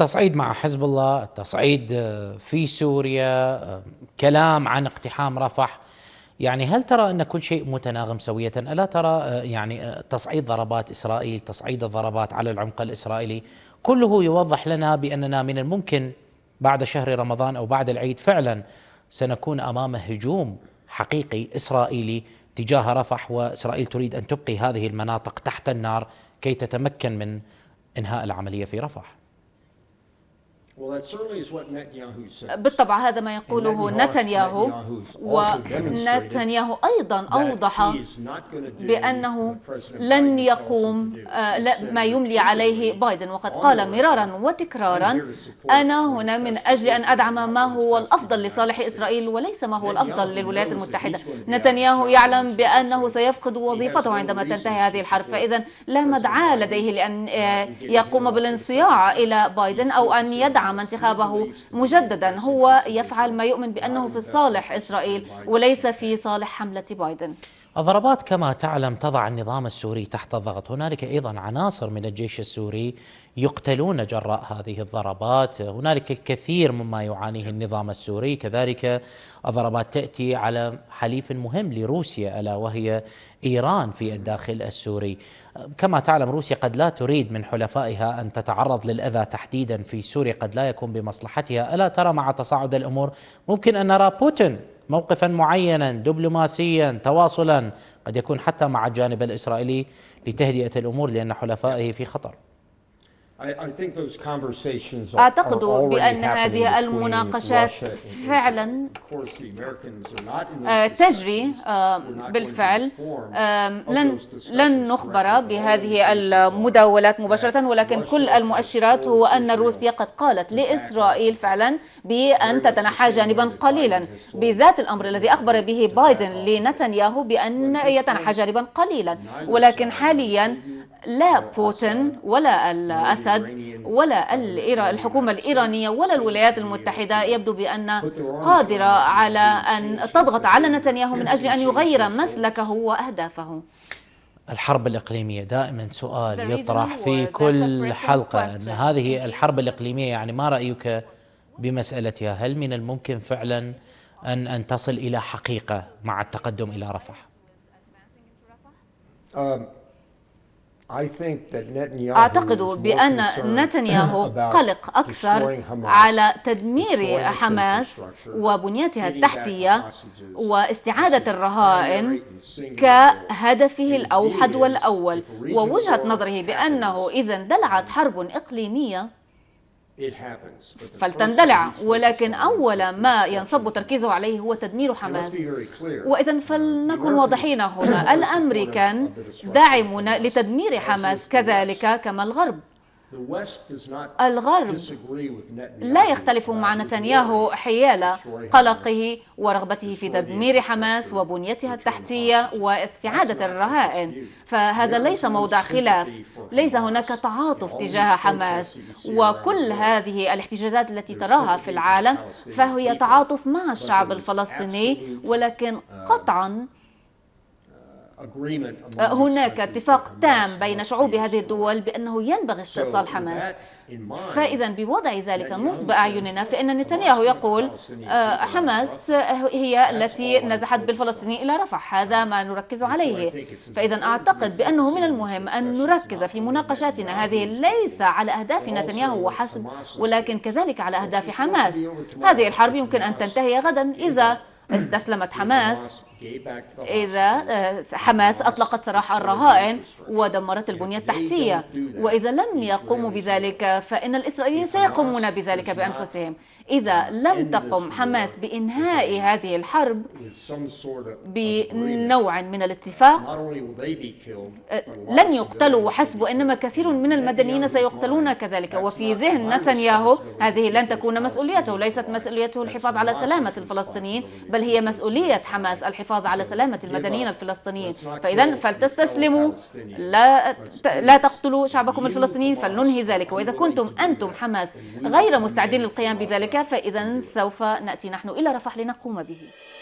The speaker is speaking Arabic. التصعيد مع حزب الله، التصعيد في سوريا، كلام عن اقتحام رفح، يعني هل ترى أن كل شيء متناغم سوية؟ ألا ترى يعني تصعيد ضربات إسرائيل، تصعيد الضربات على العمق الإسرائيلي، كله يوضح لنا بأننا من الممكن بعد شهر رمضان أو بعد العيد فعلا سنكون أمام هجوم حقيقي إسرائيلي تجاه رفح، وإسرائيل تريد أن تبقي هذه المناطق تحت النار كي تتمكن من إنهاء العملية في رفح؟ بالطبع هذا ما يقوله نتنياهو، ونتنياهو أيضا أوضح بأنه لن يقوم ما يملي عليه بايدن، وقد قال مرارا وتكرارا: أنا هنا من أجل أن أدعم ما هو الأفضل لصالح إسرائيل وليس ما هو الأفضل للولايات المتحدة. نتنياهو يعلم بأنه سيفقد وظيفته عندما تنتهي هذه الحرب، فإذا لا مدعاة لديه لأن يقوم بالانصياع إلى بايدن أو أن يدعم انتخابه مجددا. هو يفعل ما يؤمن بأنه في صالح إسرائيل وليس في صالح حملة بايدن. الضربات كما تعلم تضع النظام السوري تحت ضغط، هنالك أيضا عناصر من الجيش السوري يقتلون جراء هذه الضربات، هنالك الكثير مما يعانيه النظام السوري. كذلك الضربات تأتي على حليف مهم لروسيا ألا وهي إيران في الداخل السوري. كما تعلم روسيا قد لا تريد من حلفائها أن تتعرض للأذى تحديدا في سوريا، قد لا يكون بمصلحتها. ألا ترى مع تصاعد الأمور ممكن أن نرى بوتين موقفا معينا دبلوماسيا، تواصلا قد يكون حتى مع الجانب الإسرائيلي لتهدئة الأمور لأن حلفائه في خطر؟ أعتقد بأن هذه المناقشات فعلا تجري بالفعل. لن نخبر بهذه المداولات مباشرة، ولكن كل المؤشرات هو أن روسيا قد قالت لإسرائيل فعلا بأن تتنحى جانبا قليلا، بذات الأمر الذي أخبر به بايدن لنتنياهو بأن يتنحى جانبا قليلا. ولكن حاليا لا بوتين ولا الأسد ولا الحكومة الإيرانية ولا الولايات المتحدة يبدو بأن قادرة على أن تضغط على نتنياهو من أجل أن يغير مسلكه وأهدافه. الحرب الإقليمية دائما سؤال يطرح في كل حلقة، أن هذه الحرب الإقليمية يعني ما رأيك بمسألتها؟ هل من الممكن فعلا أن تصل إلى حقيقة مع التقدم إلى رفح؟ أعتقد بأن نتنياهو قلق أكثر على تدمير حماس وبنيتها التحتية واستعادة الرهائن كهدفه الأوحد والأول، ووجهة نظره بأنه إذا اندلعت حرب إقليمية فلتندلع، ولكن أول ما ينصب تركيزه عليه هو تدمير حماس. وإذا فلنكن واضحين هنا، الأمريكان داعمون لتدمير حماس كذلك كما الغرب. الغرب لا يختلف مع نتنياهو حيال قلقه ورغبته في تدمير حماس وبنيتها التحتية واستعادة الرهائن، فهذا ليس موضع خلاف، ليس هناك تعاطف تجاه حماس، وكل هذه الاحتجاجات التي تراها في العالم فهي تعاطف مع الشعب الفلسطيني، ولكن قطعا هناك اتفاق تام بين شعوب هذه الدول بأنه ينبغي استئصال حماس. فإذا بوضع ذلك نصب بأعيننا فإن نتنياهو يقول حماس هي التي نزحت بالفلسطينيين إلى رفح، هذا ما نركز عليه. فإذا أعتقد بأنه من المهم أن نركز في مناقشاتنا هذه ليس على أهداف نتنياهو وحسب، ولكن كذلك على أهداف حماس. هذه الحرب يمكن أن تنتهي غدا إذا استسلمت حماس، إذا حماس أطلقت سراح الرهائن ودمرت البنية التحتية، وإذا لم يقوموا بذلك فإن الإسرائيليين سيقومون بذلك بأنفسهم. إذا لم تقم حماس بإنهاء هذه الحرب بنوع من الاتفاق لن يقتلوا وحسب، إنما كثير من المدنيين سيقتلون كذلك. وفي ذهن نتنياهو هذه لن تكون مسؤوليته، ليست مسؤوليته الحفاظ على سلامة الفلسطينيين، بل هي مسؤولية حماس الحفاظ على سلامة المدنيين الفلسطينيين. فإذا فلتستسلموا، لا تقتلوا شعبكم الفلسطينيين، فلننهي ذلك. وإذا كنتم أنتم حماس غير مستعدين للقيام بذلك فإذا سوف نأتي نحن إلى رفح لنقوم به.